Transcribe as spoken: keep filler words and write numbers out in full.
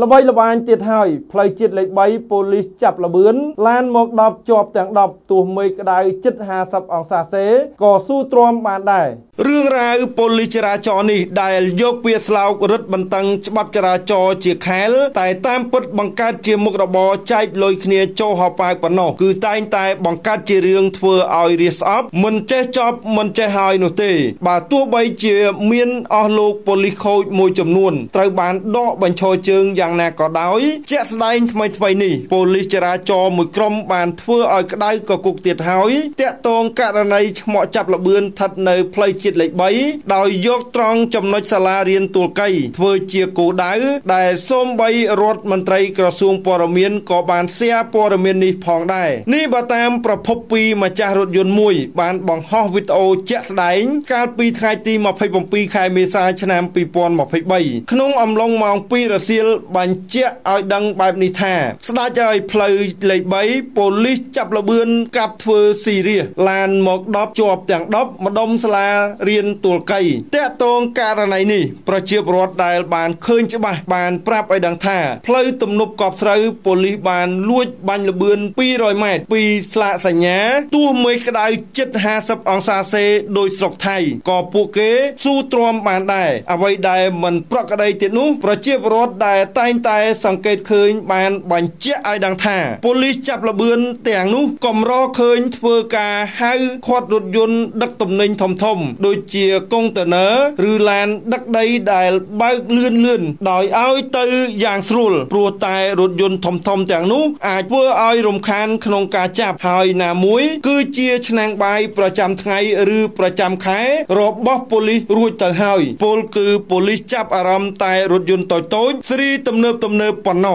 ระบายระบายเตียหายพลายจิตเล็กใบโพลิสจับระเบือนลานหมอกดอกจอบแต่งดอกตัวเมฆได้จิตหาสับออกสาเสก่อสู้ตรมบานได้เรื่องราวโพลิสจราจรนี่ได้ยกเวียสลาวรถบรรทังฉบับจราจรเจียแขนแต่ตามปุดบังการเจียมุกระบอใจลอยเนียโจหอบไปปนนอคือตายตายบังการเจียเรื่องเฟื่อเอาเรียสอัพมันเจจอบมันเจหายหนุ่ยบาตัวใบเจียเมียนอโลกโพลิโคมวยจำนวนไตรบานดอกบัญชอเจิงอย่างน่าก็ได้เจ้าสไลน์ทำไมทำไมนี่โพลิสจราจรมือกลมบานเพื่อเอากระไดก็กุกเตียหายเตะตรงการในเหมาะจับระเบือนทัดในพลายจิตเล็กใบดาวยกตรองจำนวนสลาเรียนตัวไก่เพื่อเจียกูได้ได้ส้มใบรถมันไตรกระทรวงปรเมียนก็บานเสียปรเมียนนี่พองได้นี่บัตามประพบปีมาจากรถยนต์มวยบานบังฮอวิโอเจ้าสไลน์การปีไทยตีมาพายบงปีไข่เมษาชนะปีปอนมาพายใบขนมอมลงมองปีรัสเซียบัญเจ้าเอาดังแบบนี้แท้สตาร์ใจเพลย์เลยใบโพลิสจับระเบือนกับเฟอร์ซีเรียลานหมอกดอบจอบอย่างดอบมาดมสลาเรียนตัวไก่เตะตรงการในนี่ประเชียบรถได้บานเคยจะมาบานปราบไอดังแท้เพลย์ตุ่มนบกอบใส่โพลิบานลวดบัญระเบือนปีรอยเมตรปีสละสัญญาตัวเมฆได้เจ็ดห้าสิบองศาเซโดยสกไทยก่อปูเกสู้ตรวมบานได้เอาไว้ได้มันปรากฏเตนุประเชียบรถได้ตายตายสังเกตเคยบานบัญเจ้าไอดังท่าโพลิสจับระเบือนแต่งนุกลมรอเคยเฟอร์กาให้ขวดรถยนต์ดักตุ่มนินทมทมโดยเจียกงเตเนอหรือแลนดักใดได้ใบเลื่อนเลื่อนดอยเอาตืออย่างสรุลปลัวตายรถยนต์ทมทมแต่งนุอาจเพื่อเอารมคานขนงกาจับหายนามุ้ยคือเจียชนะใบประจำไงหรือประจำไขรบบ๊อบโพลิสรวยเตอหายโพลคือโพลิสจับอารมณ์ตายรถยนต์ต่อยโต้ยสรีตำเนิบตำเนิบปนนอ